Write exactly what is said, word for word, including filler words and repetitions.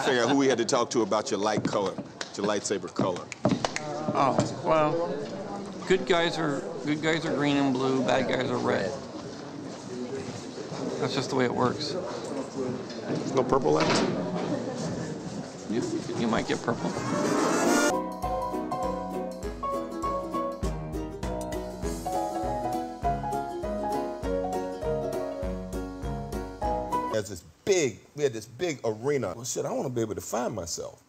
Figure out who we had to talk to about your light color, your lightsaber color. Oh, well, good guys are good guys are green and blue, bad guys are red. That's just the way it works. There's no purple left? You, you might get purple. As this big, we had this big arena. Well, shit, I want to be able to find myself.